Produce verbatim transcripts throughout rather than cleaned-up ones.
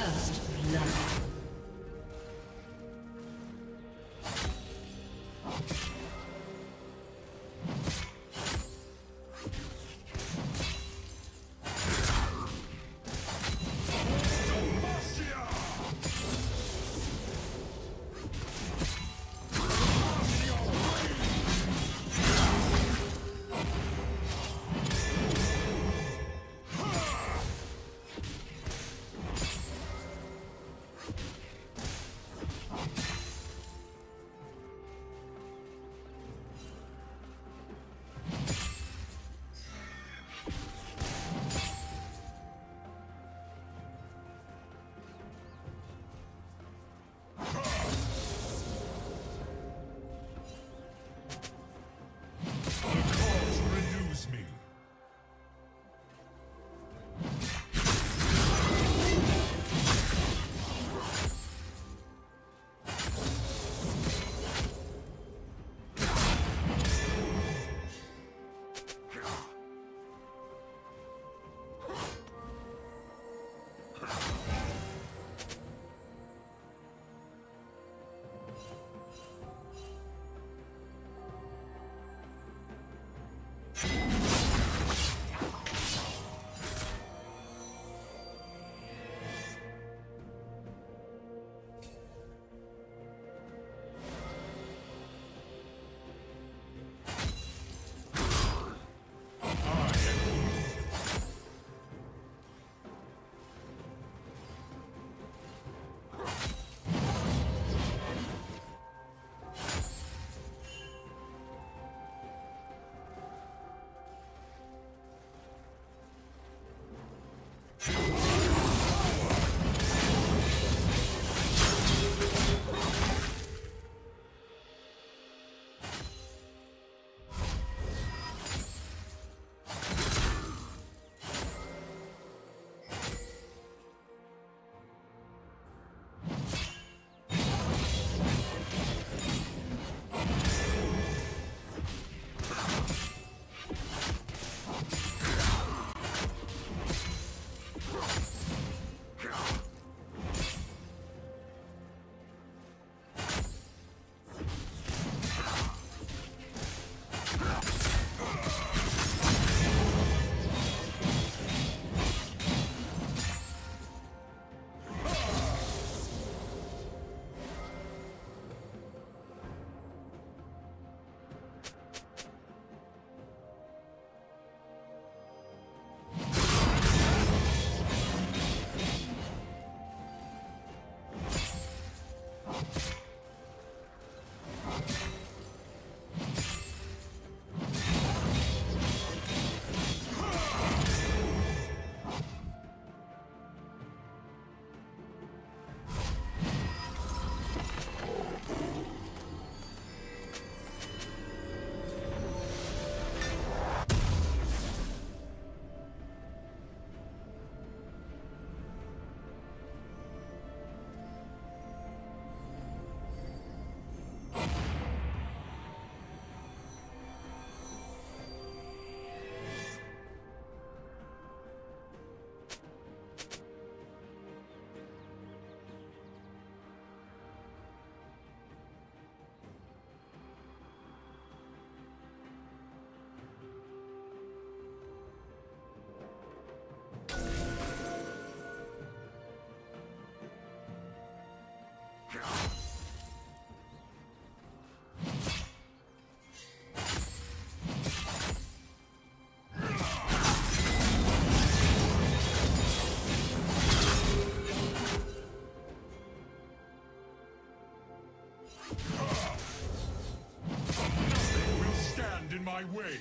First blood. My way.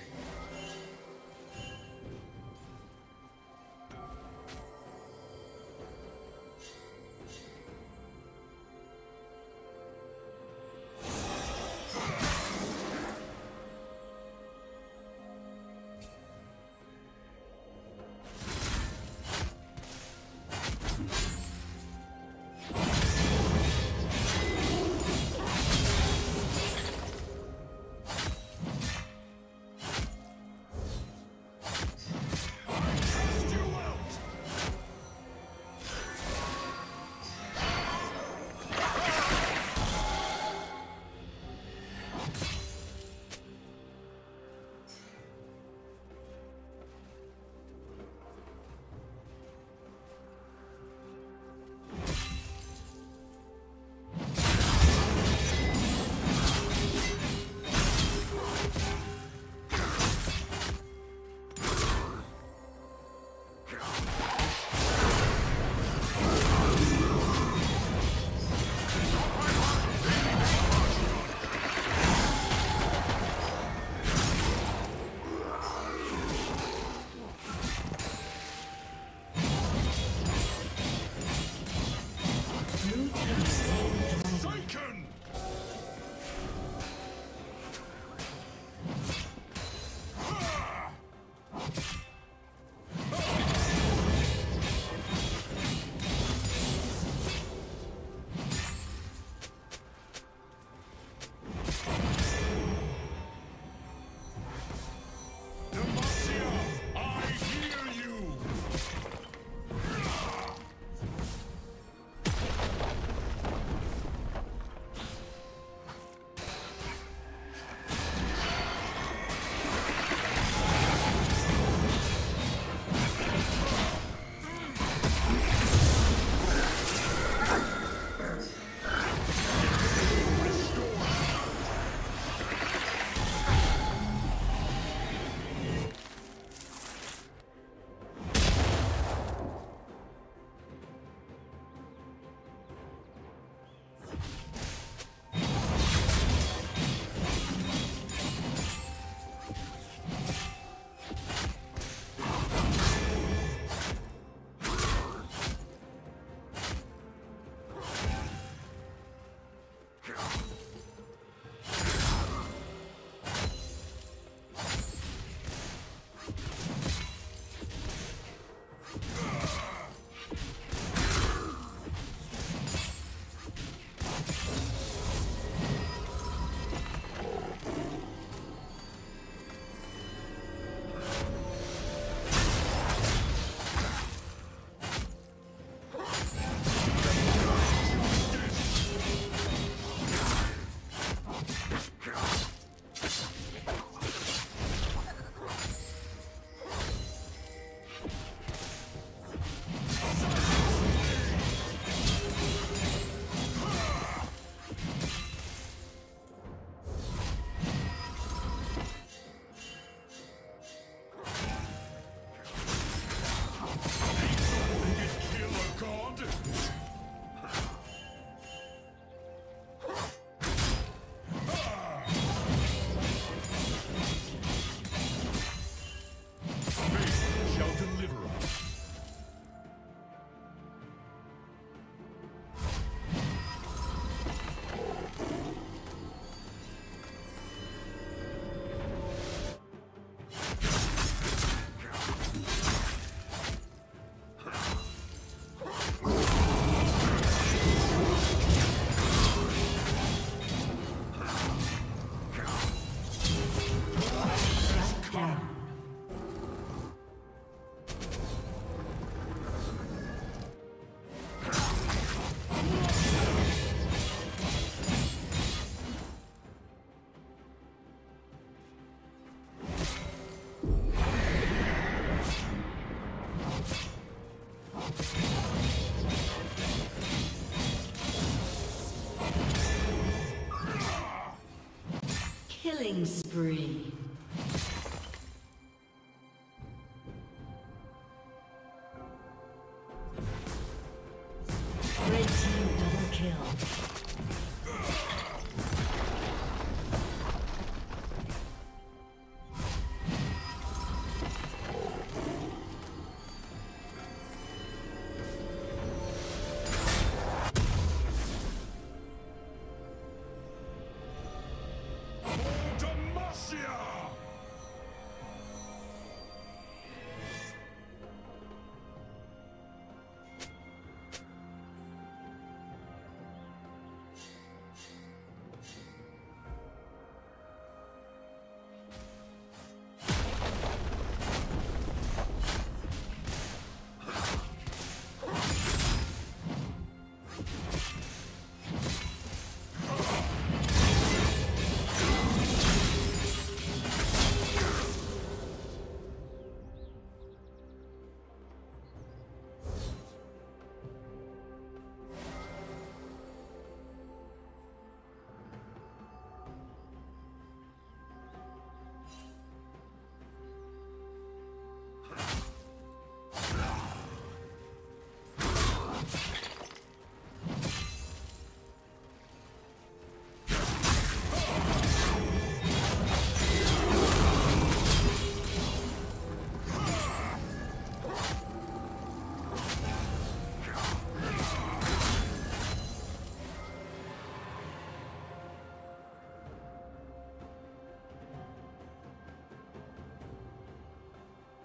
Killing spree. Red team double kill.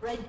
Red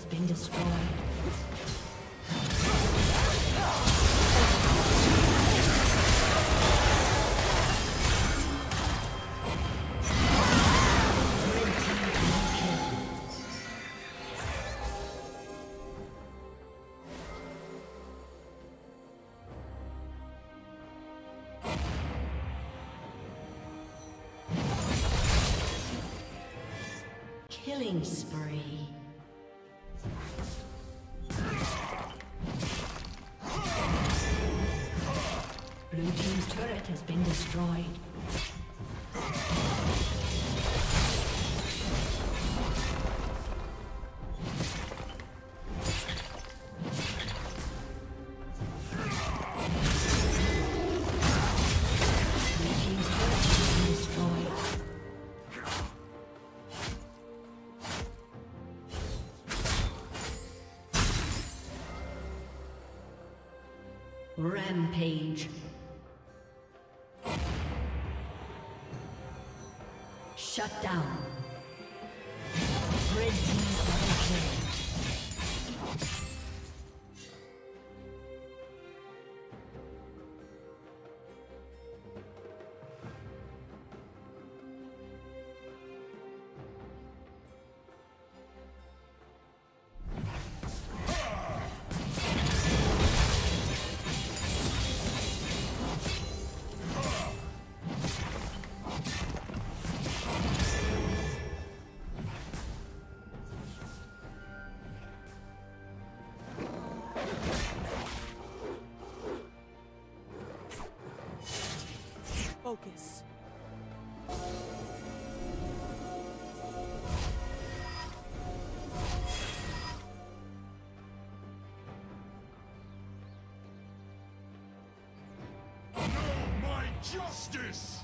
has been destroyed. Killing spree. Blue team's turret has been destroyed. Rampage. Shut down. Red team double kill. Focus. Know my justice.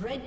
Red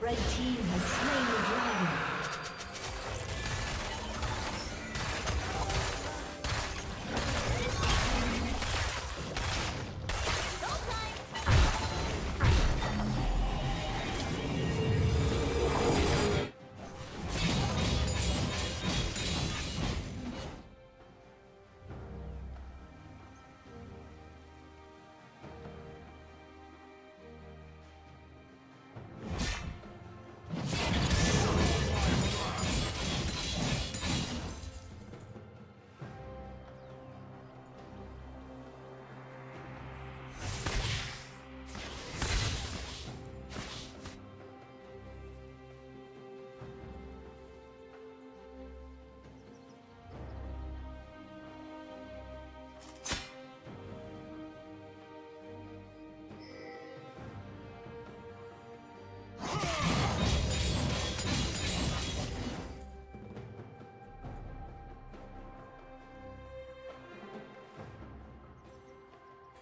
Red team has slain the dragon.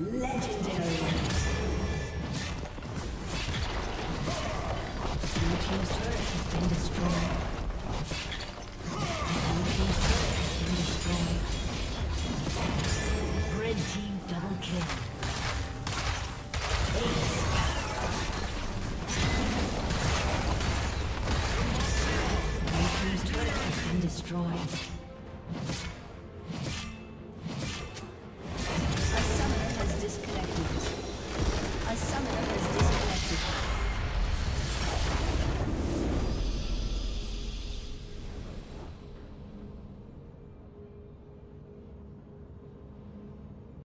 Legendary. Blue team's turret has been destroyed. Blue team's turret has been destroyed. Red team double kill. Destroyed.